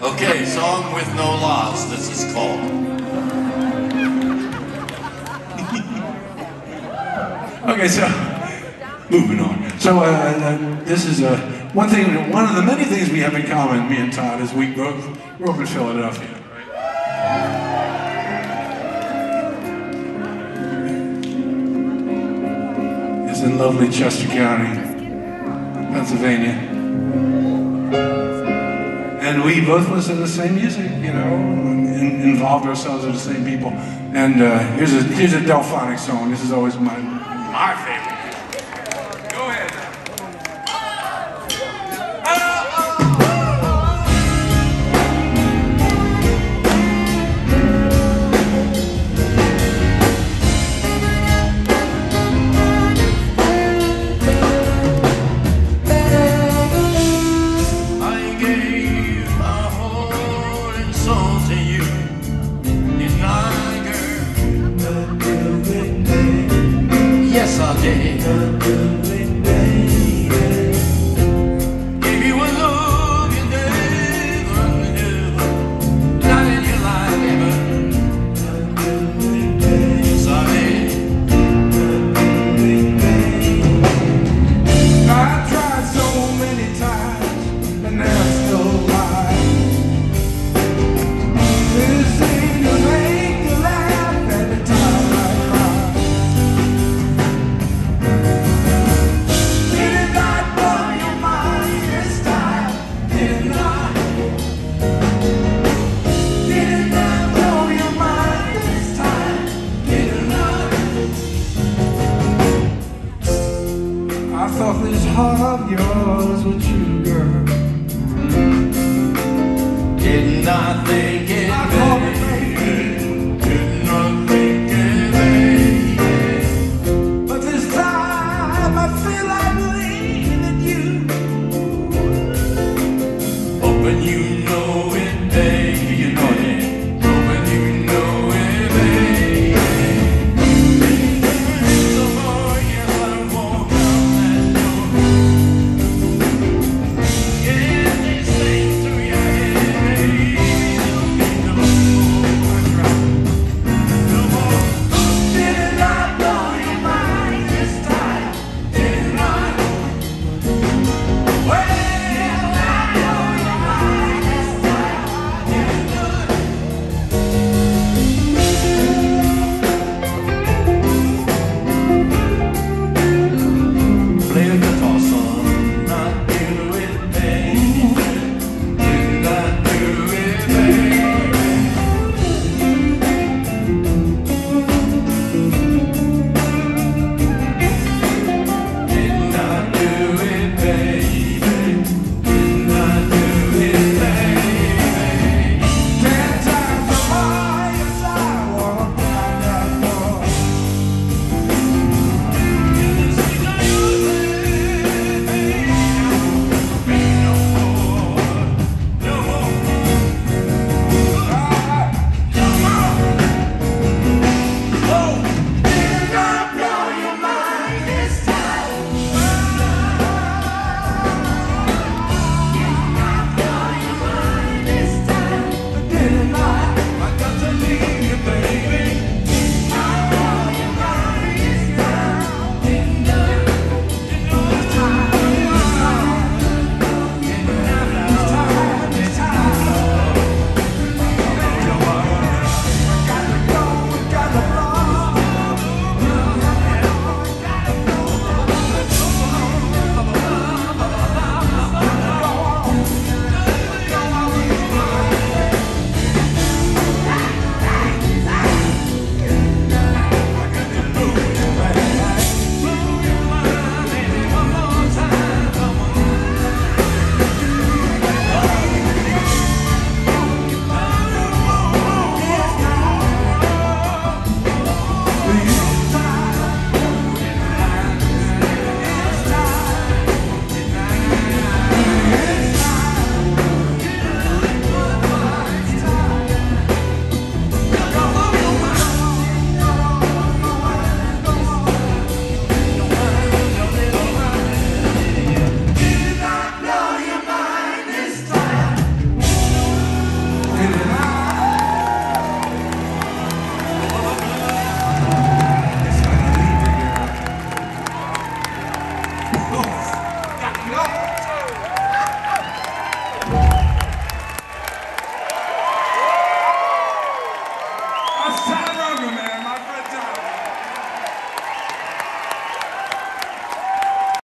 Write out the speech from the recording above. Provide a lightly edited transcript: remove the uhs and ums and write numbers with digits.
Okay, song with no laws, this is called. Okay, so moving on. So this is one thing. One of the many things we have in common, me and Todd, is we both grew up in Philadelphia. Right? It's in lovely Chester County, Pennsylvania, and we both listened to the same music, you know, and involved ourselves with the same people. And here's a Delfonics song. This is always my favorite. Go ahead. I gave my whole and soul to you. Did not. I did. Give you a love you never knew, not in your life ever. Yes, I did. I tried so many times, and now I'm still alive. This ain't a make you laugh every time. I thought this heart of yours would you, girl. Did not think it made. Did not think it made. But this time I feel like believing in you. Hoping you know.